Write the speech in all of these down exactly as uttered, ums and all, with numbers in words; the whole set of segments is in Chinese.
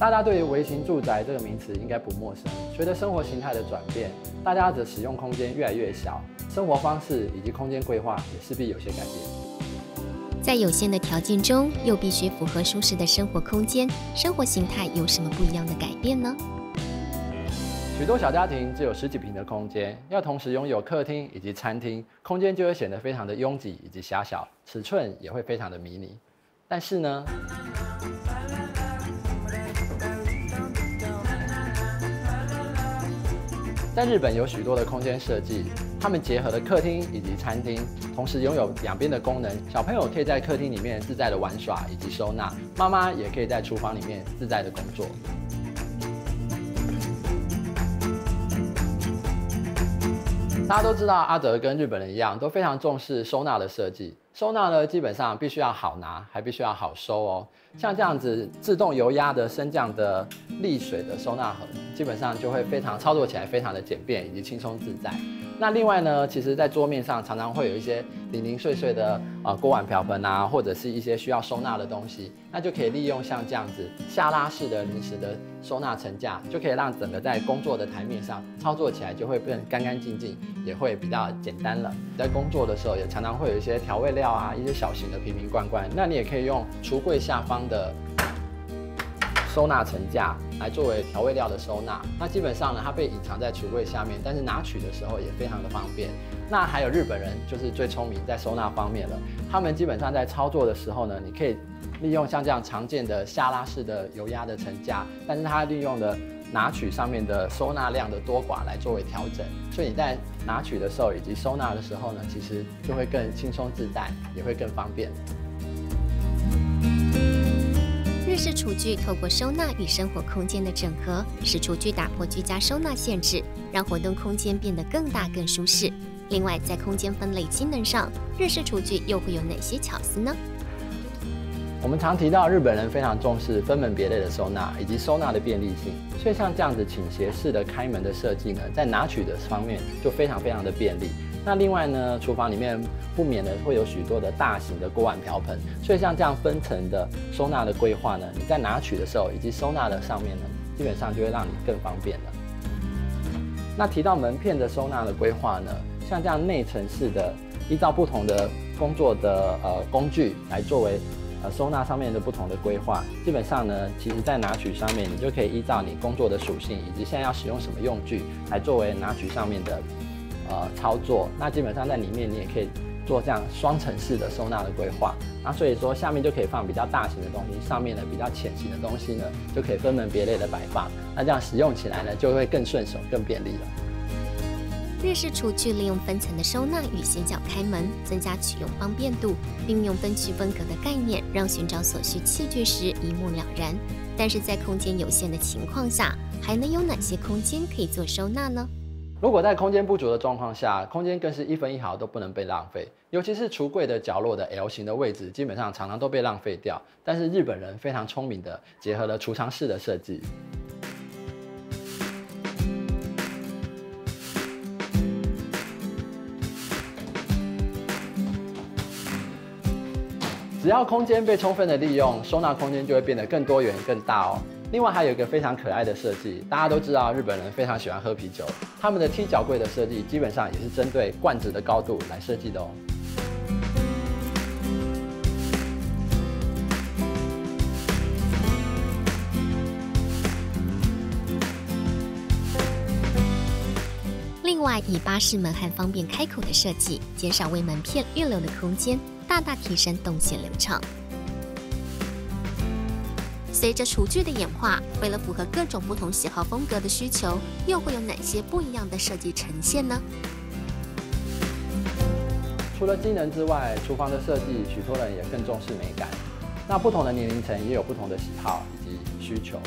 大家对于微型住宅这个名词应该不陌生。随着生活形态的转变，大家的使用空间越来越小，生活方式以及空间规划也势必有些改变。在有限的条件中，又必须符合舒适的生活空间，生活形态有什么不一样的改变呢？许多小家庭只有十几平的空间，要同时拥有客厅以及餐厅，空间就会显得非常的拥挤以及狭小，尺寸也会非常的迷你。但是呢？ 在日本有许多的空间设计，他们结合了客厅以及餐厅，同时拥有两边的功能。小朋友可以在客厅里面自在的玩耍以及收纳，妈妈也可以在厨房里面自在的工作。大家都知道，阿哲跟日本人一样，都非常重视收纳的设计。收纳呢，基本上必须要好拿，还必须要好收哦。像这样子自动油压的升降的沥水的收纳盒。 基本上就会非常操作起来非常的简便以及轻松自在。那另外呢，其实，在桌面上常常会有一些零零碎碎的啊、呃、锅碗瓢盆啊，或者是一些需要收纳的东西，那就可以利用像这样子下拉式的临时的收纳层架，就可以让整个在工作的台面上操作起来就会变干干净净，也会比较简单了。在工作的时候，也常常会有一些调味料啊，一些小型的瓶瓶罐罐，那你也可以用橱柜下方的 收纳层架来作为调味料的收纳，那基本上呢，它被隐藏在橱柜下面，但是拿取的时候也非常的方便。那还有日本人就是最聪明在收纳方面了，他们基本上在操作的时候呢，你可以利用像这样常见的下拉式的油压的层架，但是它利用了拿取上面的收纳量的多寡来作为调整，所以你在拿取的时候以及收纳的时候呢，其实就会更轻松自在，也会更方便。 日式厨具透过收纳与生活空间的整合，使厨具打破居家收纳限制，让活动空间变得更大、更舒适。另外，在空间分类机能上，日式厨具又会有哪些巧思呢？我们常提到日本人非常重视分门别类的收纳以及收纳的便利性，所以像这样子倾斜式的开门的设计呢，在拿取的方面就非常非常的便利。 那另外呢，厨房里面不免的会有许多的大型的锅碗瓢盆，所以像这样分层的收纳的规划呢，你在拿取的时候以及收纳的上面呢，基本上就会让你更方便了。那提到门片的收纳的规划呢，像这样内层式的，依照不同的工作的呃工具来作为呃收纳上面的不同的规划，基本上呢，其实在拿取上面你就可以依照你工作的属性以及现在要使用什么用具来作为拿取上面的 呃，操作那基本上在里面你也可以做这样双层式的收纳的规划，那所以说下面就可以放比较大型的东西，上面呢比较浅型的东西呢就可以分门别类的摆放，那这样使用起来呢就会更顺手、更便利了。日式厨具利用分层的收纳与斜角开门，增加取用方便度，并用分区分隔的概念，让寻找所需器具时一目了然。但是在空间有限的情况下，还能有哪些空间可以做收纳呢？ 如果在空间不足的状况下，空间更是一分一毫都不能被浪费。尤其是橱柜的角落的 L 型的位置，基本上常常都被浪费掉。但是日本人非常聪明的结合了储藏室的设计。 只要空间被充分的利用，收纳空间就会变得更多元、更大哦。另外还有一个非常可爱的设计，大家都知道日本人非常喜欢喝啤酒，他们的踢脚柜的设计基本上也是针对罐子的高度来设计的哦。另外，以巴士门和方便开口的设计，减少为门片预留的空间， 大大提升动线流畅。随着厨具的演化，为了符合各种不同喜好风格的需求，又会有哪些不一样的设计呈现呢？除了机能之外，厨房的设计，许多人也更重视美感。那不同的年龄层也有不同的喜好以及需求。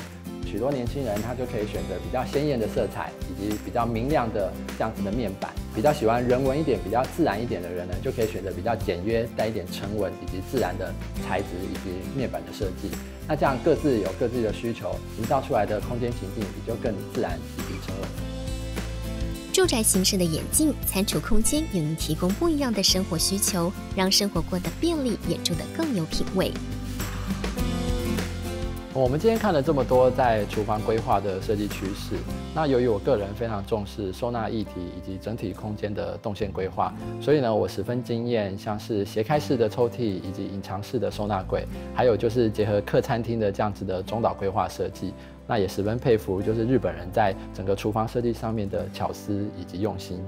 许多年轻人他就可以选择比较鲜艳的色彩以及比较明亮的这样子的面板。比较喜欢人文一点、比较自然一点的人呢，就可以选择比较简约、带一点沉稳以及自然的材质以及面板的设计。那这样各自有各自的需求，营造出来的空间情境也就更自然以及沉稳。住宅形式的演进，餐厨空间也能提供不一样的生活需求，让生活过得便利，也住得更有品味。 我们今天看了这么多在厨房规划的设计趋势，那由于我个人非常重视收纳议题以及整体空间的动线规划，所以呢，我十分惊艳像是斜开式的抽屉以及隐藏式的收纳柜，还有就是结合客餐厅的这样子的中岛规划设计，那也十分佩服就是日本人在整个厨房设计上面的巧思以及用心。